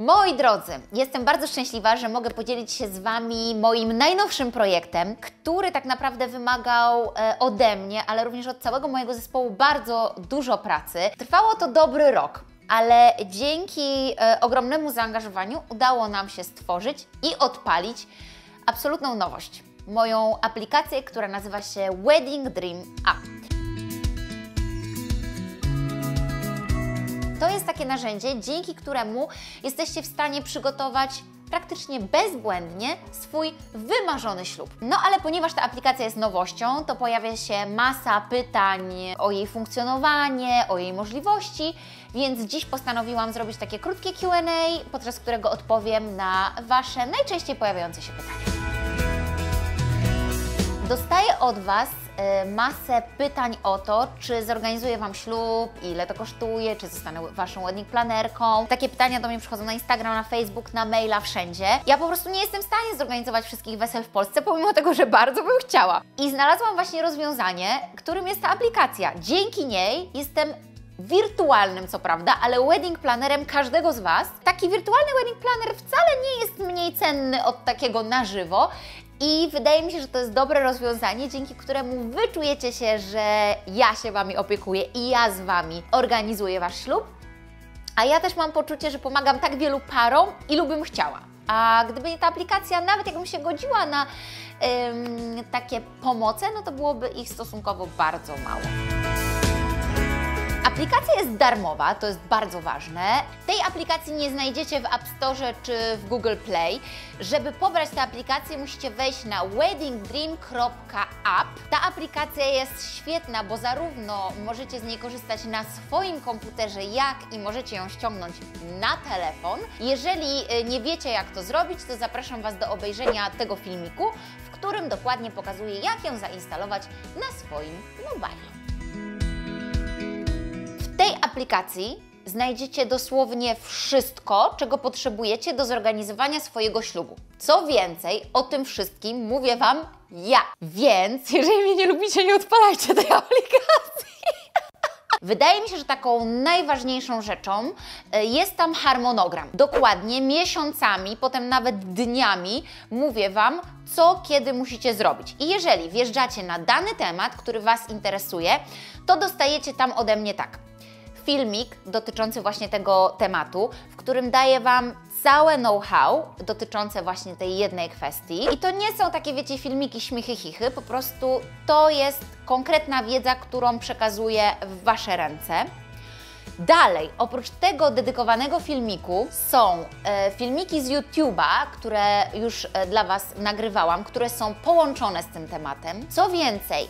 Moi drodzy, jestem bardzo szczęśliwa, że mogę podzielić się z Wami moim najnowszym projektem, który tak naprawdę wymagał ode mnie, ale również od całego mojego zespołu bardzo dużo pracy. Trwało to dobry rok, ale dzięki ogromnemu zaangażowaniu udało nam się stworzyć i odpalić absolutną nowość. Moją aplikację, która nazywa się WeddingDream.app. To jest takie narzędzie, dzięki któremu jesteście w stanie przygotować praktycznie bezbłędnie swój wymarzony ślub. No ale ponieważ ta aplikacja jest nowością, to pojawia się masa pytań o jej funkcjonowanie, o jej możliwości, więc dziś postanowiłam zrobić takie krótkie Q&A, podczas którego odpowiem na Wasze najczęściej pojawiające się pytania. Dostaję od Was masę pytań o to, czy zorganizuję Wam ślub, ile to kosztuje, czy zostanę Waszą wedding planerką. Takie pytania do mnie przychodzą na Instagram, na Facebook, na maila, wszędzie. Ja po prostu nie jestem w stanie zorganizować wszystkich wesel w Polsce, pomimo tego, że bardzo bym chciała. I znalazłam właśnie rozwiązanie, którym jest ta aplikacja. Dzięki niej jestem wirtualnym, co prawda, ale wedding planerem każdego z Was. Taki wirtualny wedding planner wcale nie jest mniej cenny od takiego na żywo. I wydaje mi się, że to jest dobre rozwiązanie, dzięki któremu Wy czujecie się, że ja się Wami opiekuję i ja z Wami organizuję Wasz ślub, a ja też mam poczucie, że pomagam tak wielu parom, ilu bym chciała. A gdyby nie ta aplikacja, nawet jakbym się godziła na takie pomoce, no to byłoby ich stosunkowo bardzo mało. Aplikacja jest darmowa, to jest bardzo ważne. Tej aplikacji nie znajdziecie w App Store czy w Google Play. Żeby pobrać tę aplikację, musicie wejść na WeddingDream.app. Ta aplikacja jest świetna, bo zarówno możecie z niej korzystać na swoim komputerze, jak i możecie ją ściągnąć na telefon. Jeżeli nie wiecie, jak to zrobić, to zapraszam Was do obejrzenia tego filmiku, w którym dokładnie pokazuję, jak ją zainstalować na swoim mobilu. W tej aplikacji znajdziecie dosłownie wszystko, czego potrzebujecie do zorganizowania swojego ślubu. Co więcej, o tym wszystkim mówię Wam ja. Więc jeżeli mnie nie lubicie, nie odpalajcie tej aplikacji. Wydaje mi się, że taką najważniejszą rzeczą jest tam harmonogram. Dokładnie miesiącami, potem nawet dniami mówię Wam, co kiedy musicie zrobić. I jeżeli wjeżdżacie na dany temat, który Was interesuje, to dostajecie tam ode mnie tak. Filmik dotyczący właśnie tego tematu, w którym daję Wam całe know-how dotyczące właśnie tej jednej kwestii. I to nie są takie, wiecie, filmiki śmichy chichy, po prostu to jest konkretna wiedza, którą przekazuję w Wasze ręce. Dalej, oprócz tego dedykowanego filmiku są filmiki z YouTube'a, które już dla Was nagrywałam, które są połączone z tym tematem. Co więcej,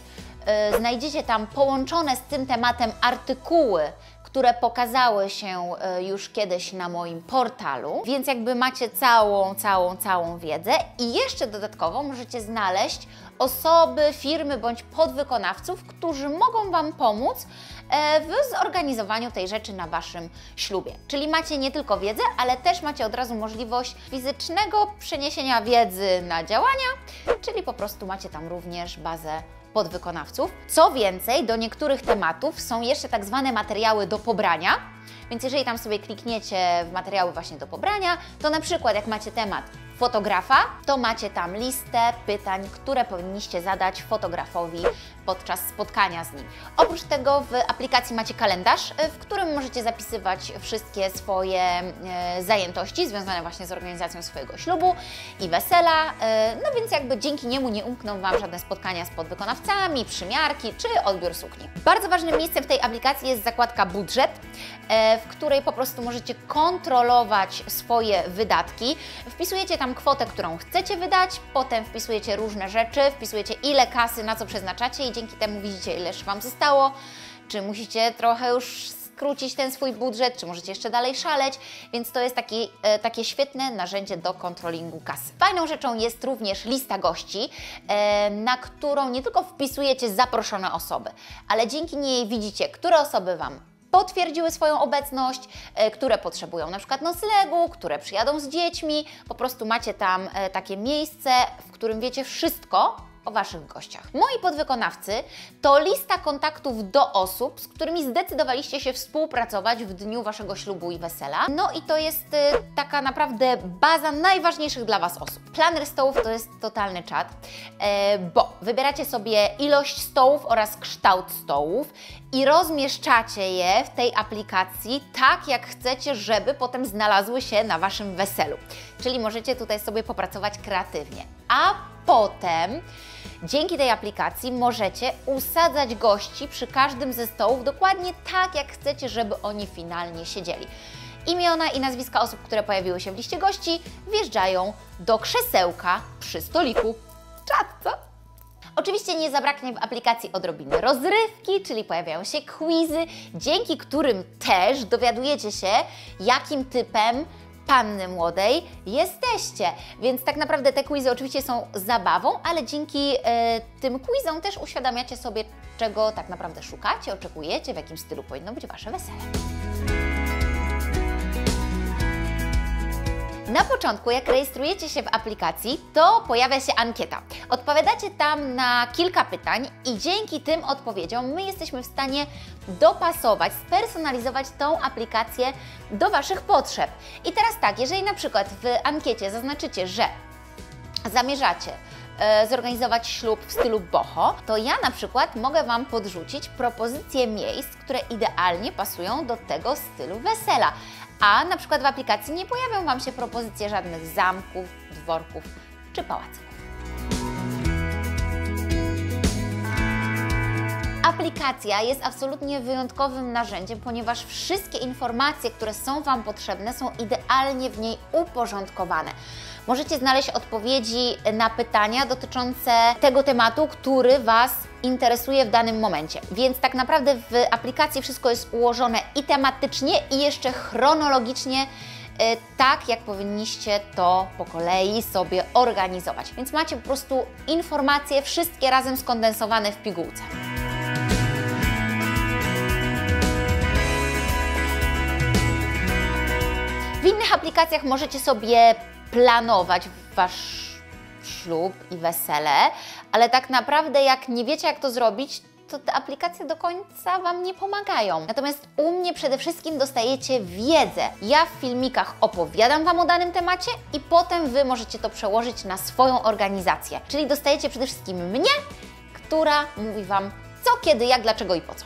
znajdziecie tam połączone z tym tematem artykuły, które pokazały się już kiedyś na moim portalu, więc jakby macie całą wiedzę i jeszcze dodatkowo możecie znaleźć osoby, firmy bądź podwykonawców, którzy mogą Wam pomóc w zorganizowaniu tej rzeczy na Waszym ślubie. Czyli macie nie tylko wiedzę, ale też macie od razu możliwość fizycznego przeniesienia wiedzy na działania, czyli po prostu macie tam również bazę podwykonawców. Co więcej, do niektórych tematów są jeszcze tak zwane materiały do pobrania, więc jeżeli tam sobie klikniecie w materiały właśnie do pobrania, to na przykład jak macie temat fotografa, to macie tam listę pytań, które powinniście zadać fotografowi podczas spotkania z nim. Oprócz tego w aplikacji macie kalendarz, w którym możecie zapisywać wszystkie swoje zajętości związane właśnie z organizacją swojego ślubu i wesela, no więc jakby dzięki niemu nie umkną Wam żadne spotkania z podwykonawcami, przymiarki czy odbiór sukni. Bardzo ważnym miejscem w tej aplikacji jest zakładka budżet, w której po prostu możecie kontrolować swoje wydatki. Wpisujecie tam kwotę, którą chcecie wydać, potem wpisujecie różne rzeczy, wpisujecie ile kasy, na co przeznaczacie i dzięki temu widzicie, ile jeszcze Wam zostało, czy musicie trochę już skrócić ten swój budżet, czy możecie jeszcze dalej szaleć, więc to jest takie świetne narzędzie do kontrolingu kasy. Fajną rzeczą jest również lista gości, na którą nie tylko wpisujecie zaproszone osoby, ale dzięki niej widzicie, które osoby Wam potwierdziły swoją obecność, które potrzebują na przykład noclegu, które przyjadą z dziećmi. Po prostu macie tam takie miejsce, w którym wiecie wszystko o Waszych gościach. Moi podwykonawcy to lista kontaktów do osób, z którymi zdecydowaliście się współpracować w dniu Waszego ślubu i wesela. No i to jest taka naprawdę baza najważniejszych dla Was osób. Planer stołów to jest totalny czad, bo wybieracie sobie ilość stołów oraz kształt stołów i rozmieszczacie je w tej aplikacji tak, jak chcecie, żeby potem znalazły się na Waszym weselu. Czyli możecie tutaj sobie popracować kreatywnie. A potem dzięki tej aplikacji możecie usadzać gości przy każdym ze stołów dokładnie tak, jak chcecie, żeby oni finalnie siedzieli. Imiona i nazwiska osób, które pojawiły się w liście gości, wjeżdżają do krzesełka przy stoliku. Czad, co? Oczywiście nie zabraknie w aplikacji odrobiny rozrywki, czyli pojawiają się quizy, dzięki którym też dowiadujecie się, jakim typem panny młodej jesteście. Więc tak naprawdę te quizy oczywiście są zabawą, ale dzięki tym quizom też uświadamiacie sobie, czego tak naprawdę szukacie, oczekujecie, w jakim stylu powinno być Wasze wesele. Na początku, jak rejestrujecie się w aplikacji, to pojawia się ankieta. Odpowiadacie tam na kilka pytań i dzięki tym odpowiedziom my jesteśmy w stanie dopasować, spersonalizować tą aplikację do Waszych potrzeb. I teraz tak, jeżeli na przykład w ankiecie zaznaczycie, że zamierzacie zorganizować ślub w stylu boho, to ja na przykład mogę Wam podrzucić propozycje miejsc, które idealnie pasują do tego stylu wesela. A na przykład w aplikacji nie pojawią Wam się propozycje żadnych zamków, dworków czy pałacyków. Aplikacja jest absolutnie wyjątkowym narzędziem, ponieważ wszystkie informacje, które są Wam potrzebne, są idealnie w niej uporządkowane. Możecie znaleźć odpowiedzi na pytania dotyczące tego tematu, który Was interesuje w danym momencie. Więc tak naprawdę w aplikacji wszystko jest ułożone i tematycznie, i jeszcze chronologicznie, tak jak powinniście to po kolei sobie organizować. Więc macie po prostu informacje wszystkie razem skondensowane w pigułce. W innych aplikacjach możecie sobie planować Wasz ślub i wesele, ale tak naprawdę jak nie wiecie, jak to zrobić, to te aplikacje do końca Wam nie pomagają. Natomiast u mnie przede wszystkim dostajecie wiedzę. Ja w filmikach opowiadam Wam o danym temacie i potem Wy możecie to przełożyć na swoją organizację. Czyli dostajecie przede wszystkim mnie, która mówi Wam co, kiedy, jak, dlaczego i po co.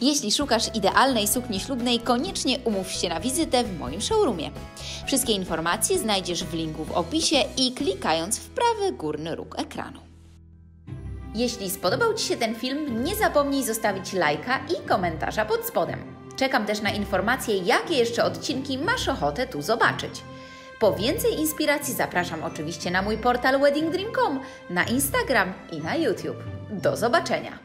Jeśli szukasz idealnej sukni ślubnej, koniecznie umów się na wizytę w moim showroomie. Wszystkie informacje znajdziesz w linku w opisie i klikając w prawy górny róg ekranu. Jeśli spodobał Ci się ten film, nie zapomnij zostawić lajka i komentarza pod spodem. Czekam też na informacje, jakie jeszcze odcinki masz ochotę tu zobaczyć. Po więcej inspiracji zapraszam oczywiście na mój portal WeddingDream.com, na Instagram i na YouTube. Do zobaczenia!